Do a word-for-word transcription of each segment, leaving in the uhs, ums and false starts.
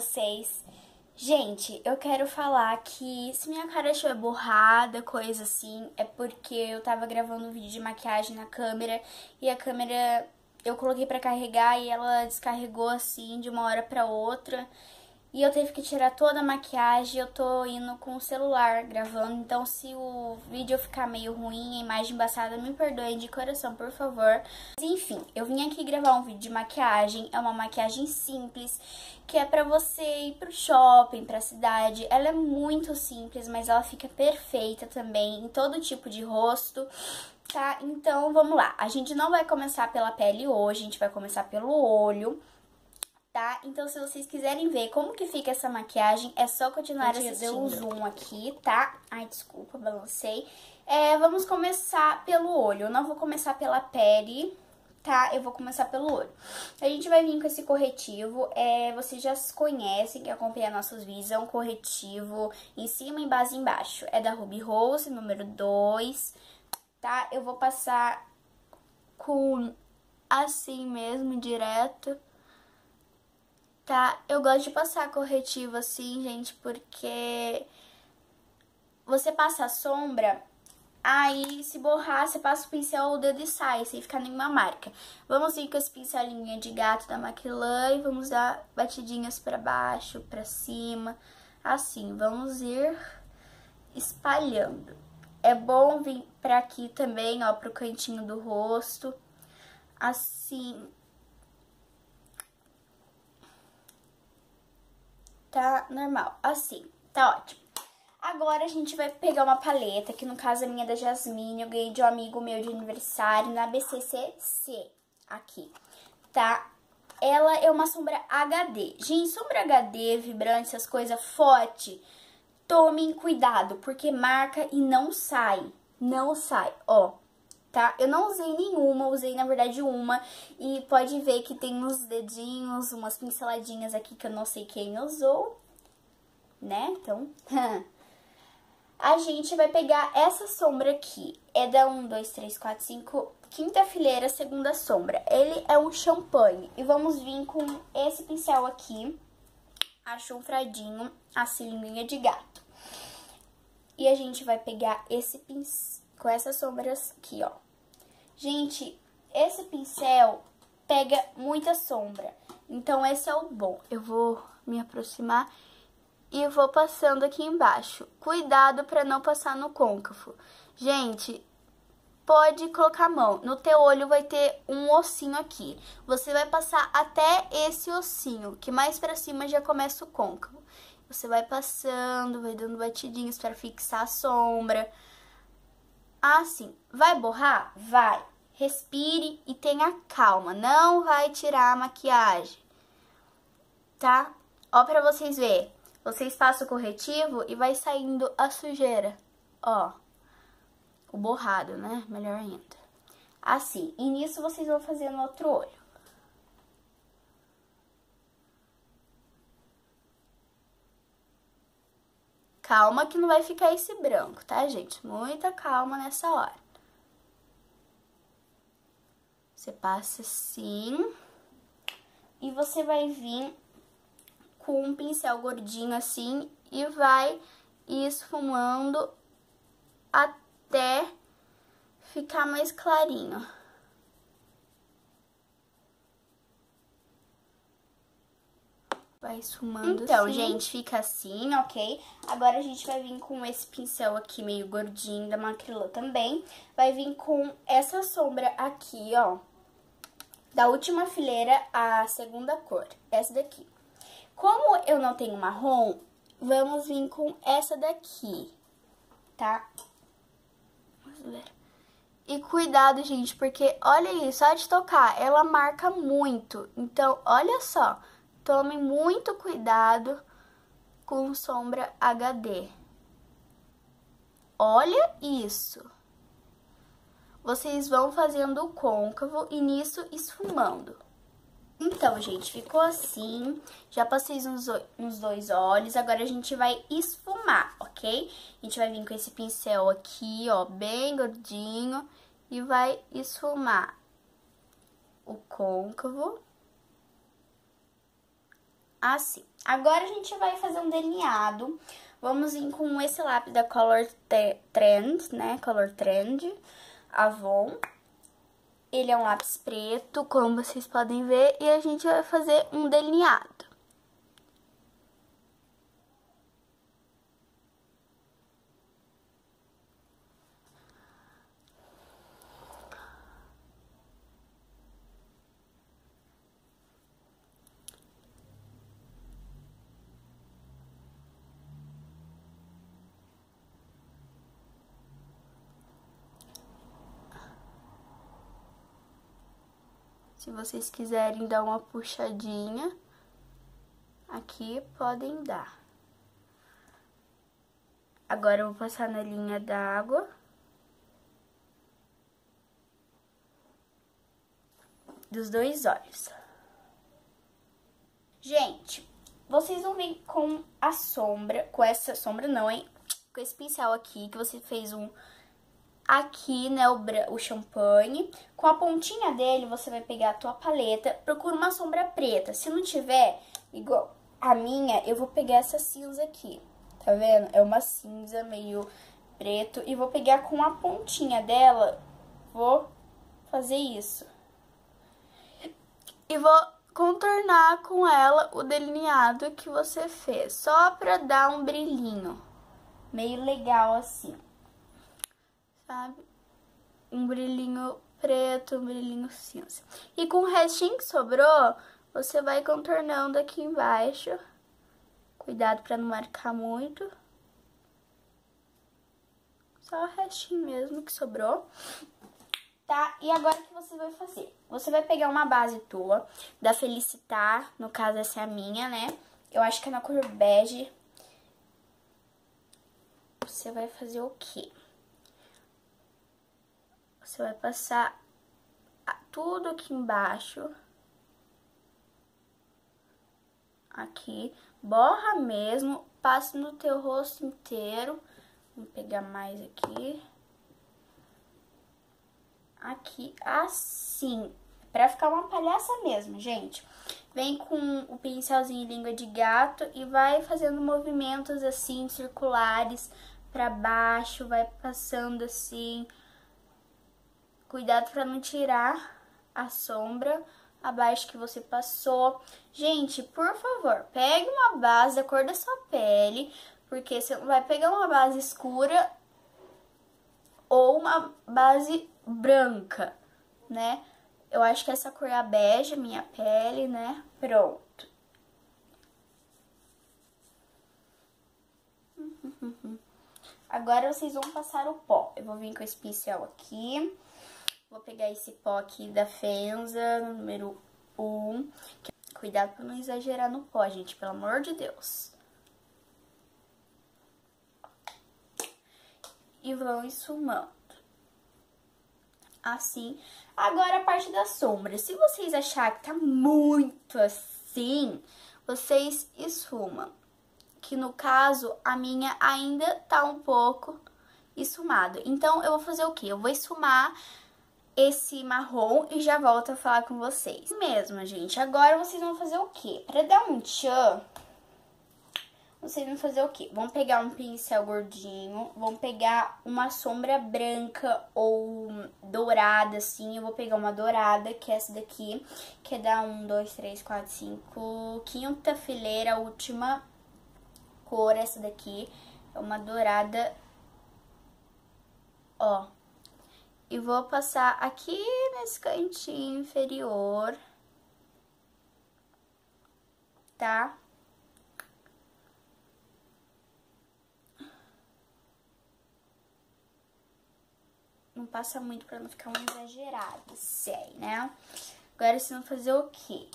vocês. Gente, eu quero falar que se minha cara estiver borrada, coisa assim, é porque eu tava gravando um vídeo de maquiagem na câmera e a câmera eu coloquei pra carregar e ela descarregou assim de uma hora pra outra e eu tive que tirar toda a maquiagem e eu tô indo com o celular gravando, então se o vídeo ficar meio ruim, a imagem embaçada, me perdoem de coração, por favor. Mas, enfim, eu vim aqui gravar um vídeo de maquiagem, é uma maquiagem simples, que é pra você ir pro shopping, pra cidade. Ela é muito simples, mas ela fica perfeita também em todo tipo de rosto, tá? Então, vamos lá. A gente não vai começar pela pele hoje, a gente vai começar pelo olho, tá? Então, se vocês quiserem ver como que fica essa maquiagem, é só continuar assistindo. Eu dei um zoom aqui, tá? Ai, desculpa, balancei. É, vamos começar pelo olho. Eu não vou começar pela pele, tá? Eu vou começar pelo olho. A gente vai vir com esse corretivo, é, vocês já conhecem, que acompanha nossos vídeos, é um corretivo em cima, em base e embaixo. É da Ruby Rose, número dois, tá? Eu vou passar com assim mesmo, direto, tá? Eu gosto de passar corretivo assim, gente, porque você passa a sombra, aí, se borrar, você passa o pincel ou o dedo e sai, sem ficar nenhuma marca. Vamos vir com esse pincelinho de gato da Maquilã e vamos dar batidinhas pra baixo, pra cima, assim. Vamos ir espalhando. É bom vir pra aqui também, ó, pro cantinho do rosto, assim. Tá normal, assim, tá ótimo. Agora a gente vai pegar uma paleta, que no caso é minha da Jasmine, eu ganhei de um amigo meu de aniversário, na B C C C, aqui, tá? Ela é uma sombra H D. Gente, sombra H D, vibrante, essas coisas forte, tomem cuidado, porque marca e não sai, não sai, ó, tá? Eu não usei nenhuma, usei na verdade uma, e pode ver que tem uns dedinhos, umas pinceladinhas aqui que eu não sei quem usou, né? Então... A gente vai pegar essa sombra aqui, é da um, dois, três, quatro, cinco, quinta fileira, segunda sombra. Ele é um champanhe e vamos vir com esse pincel aqui, achonfradinho, assim, linguinha de gato. E a gente vai pegar esse pincel, com essas sombras aqui, ó. Gente, esse pincel pega muita sombra, então esse é o bom. Eu vou me aproximar e vou passando aqui embaixo. Cuidado pra não passar no côncavo. Gente, pode colocar a mão. No teu olho vai ter um ossinho aqui. Você vai passar até esse ossinho, que mais pra cima já começa o côncavo. Você vai passando, vai dando batidinhas pra fixar a sombra. Assim. Vai borrar? Vai. Respire e tenha calma. Não vai tirar a maquiagem, tá? Ó pra vocês verem. Vocês passam o corretivo e vai saindo a sujeira, ó, o borrado, né? Melhor ainda. Assim, e nisso vocês vão fazer no outro olho. Calma que não vai ficar esse branco, tá, gente? Muita calma nessa hora. Você passa assim e você vai vir com um pincel gordinho assim e vai esfumando até ficar mais clarinho. Vai esfumando então, assim. Então, gente, fica assim, ok? Agora a gente vai vir com esse pincel aqui meio gordinho da Macrylô também. Vai vir com essa sombra aqui, ó, da última fileira, a segunda cor, essa daqui. Como eu não tenho marrom, vamos vir com essa daqui, tá? Vamos ver. E cuidado, gente, porque olha isso, só de tocar, ela marca muito. Então, olha só, tome muito cuidado com sombra H D. Olha isso. Vocês vão fazendo o côncavo e nisso esfumando. Então, gente, ficou assim, já passei uns, uns dois olhos, agora a gente vai esfumar, ok? A gente vai vir com esse pincel aqui, ó, bem gordinho, e vai esfumar o côncavo, assim. Agora a gente vai fazer um delineado. Vamos vir com esse lápis da Color Trend, né? Color Trend Avon. Ele é um lápis preto, como vocês podem ver, e a gente vai fazer um delineado. Se vocês quiserem dar uma puxadinha, aqui podem dar. Agora eu vou passar na linha d'água dos dois olhos. Gente, vocês vão vir com a sombra, com essa sombra não, hein? Com esse pincel aqui, que você fez um... aqui, né, o, o champanhe. Com a pontinha dele, você vai pegar a tua paleta. Procura uma sombra preta. Se não tiver, igual a minha, eu vou pegar essa cinza aqui. Tá vendo? É uma cinza meio preto. E vou pegar com a pontinha dela, vou fazer isso. E vou contornar com ela o delineado que você fez. Só pra dar um brilhinho. Meio legal assim. Sabe? Um brilhinho preto, um brilhinho cinza. E com o restinho que sobrou, você vai contornando aqui embaixo. Cuidado pra não marcar muito. Só o restinho mesmo que sobrou. Tá? E agora o que você vai fazer? Você vai pegar uma base tua, da Felicitar, no caso essa é a minha, né? Eu acho que é na cor bege. Você vai fazer o quê? Você vai passar tudo aqui embaixo. Aqui. Borra mesmo. Passa no teu rosto inteiro. Vou pegar mais aqui. Aqui, assim. Pra ficar uma palhaça mesmo, gente. Vem com o pincelzinho língua de gato e vai fazendo movimentos assim, circulares. Pra baixo, vai passando assim... Cuidado pra não tirar a sombra abaixo que você passou. Gente, por favor, pegue uma base da cor da sua pele, porque você não vai pegar uma base escura ou uma base branca, né? Eu acho que essa cor é a bege, minha pele, né? Pronto. Agora vocês vão passar o pó. Eu vou vir com esse pincel aqui. Vou pegar esse pó aqui da Fenzza, no número um. Cuidado pra não exagerar no pó, gente, pelo amor de Deus. E vão esfumando. Assim. Agora a parte da sombra. Se vocês acharem que tá muito assim, vocês esfumam. Que no caso, a minha ainda tá um pouco esfumada. Então, eu vou fazer o quê? Eu vou esfumar... esse marrom e já volto a falar com vocês. Mesmo, gente, agora vocês vão fazer o quê? Pra dar um tchan, vocês vão fazer o quê? Vão pegar um pincel gordinho, vão pegar uma sombra branca ou dourada, assim. Eu vou pegar uma dourada, que é essa daqui, que é da um, dois, três, quatro, cinco, quinta fileira, última cor, essa daqui. É uma dourada, ó. E vou passar aqui nesse cantinho inferior, tá? Não passa muito pra não ficar um exagerado, sei, né? Agora vocês vão fazer o quê?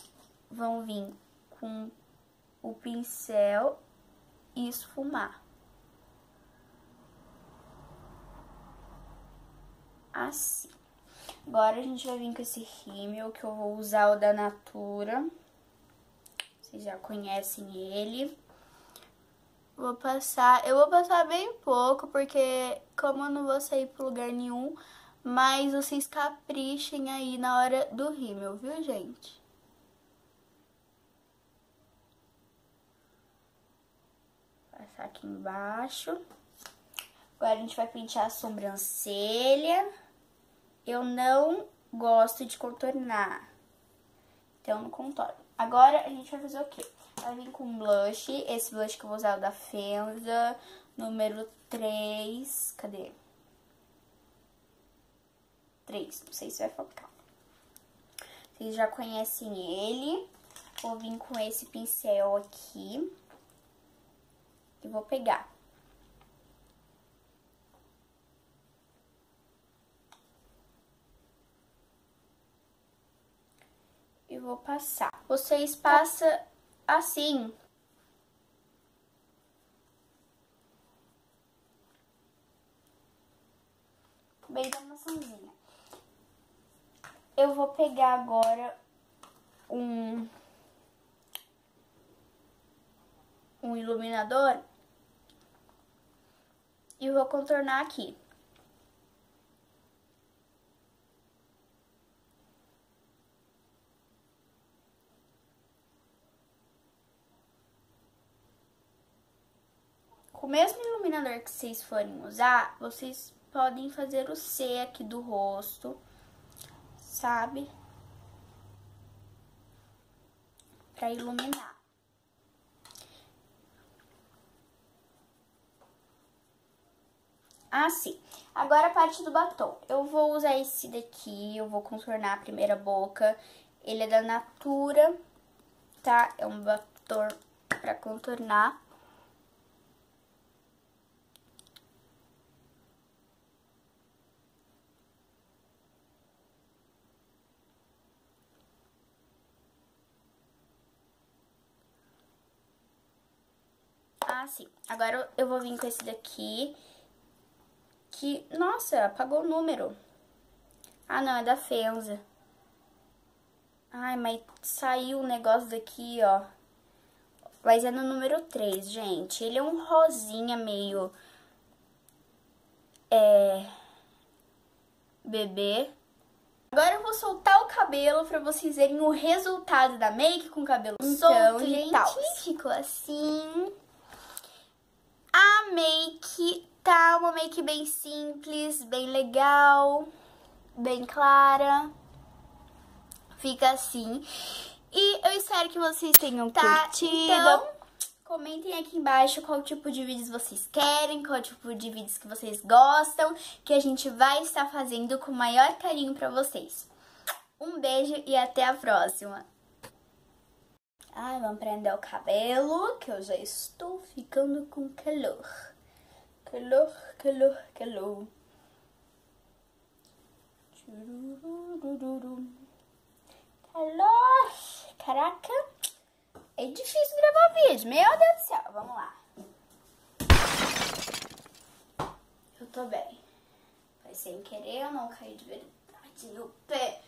Vão vir com o pincel e esfumar. Assim. Agora a gente vai vir com esse rímel, que eu vou usar o da Natura. Vocês já conhecem ele. Vou passar... Eu vou passar bem pouco, porque como eu não vou sair pra lugar nenhum, mas vocês caprichem aí na hora do rímel, viu, gente? Passar aqui embaixo. Agora a gente vai pentear a sobrancelha. Eu não gosto de contornar, então não contorno. Agora a gente vai fazer o quê? Vai vir com blush. Esse blush que eu vou usar é o da Fenzza, número três. Cadê? três, não sei se vai faltar. Vocês já conhecem ele. Vou vir com esse pincel aqui e vou pegar. E vou passar. Vocês passam assim. Bem da maçãzinha. Eu vou pegar agora um, um iluminador e vou contornar aqui. Com o mesmo iluminador que vocês forem usar, vocês podem fazer o C aqui do rosto, sabe? Pra iluminar. Assim. Agora a parte do batom. Eu vou usar esse daqui, eu vou contornar a primeira boca. Ele é da Natura, tá? É um batom pra contornar. Assim. Agora eu vou vir com esse daqui, que, nossa, apagou o número. Ah, não, é da Fenzza. Ai, mas saiu um negócio daqui, ó. Mas é no número três, gente. Ele é um rosinha meio... É... bebê. Agora eu vou soltar o cabelo pra vocês verem o resultado da make com o cabelo então, solto e tal. Ficou assim... A make tá uma make bem simples, bem legal, bem clara. Fica assim. E eu espero que vocês tenham tá, curtido. Então, comentem aqui embaixo qual tipo de vídeos vocês querem, qual tipo de vídeos que vocês gostam, que a gente vai estar fazendo com o maior carinho pra vocês. Um beijo e até a próxima. Ah, vamos prender o cabelo, que eu já estou ficando com calor. Calor, calor, calor. Calor. Caraca. É difícil gravar vídeo, meu Deus do céu. Vamos lá. Eu tô bem. Foi sem querer, eu não caí de verdade no pé.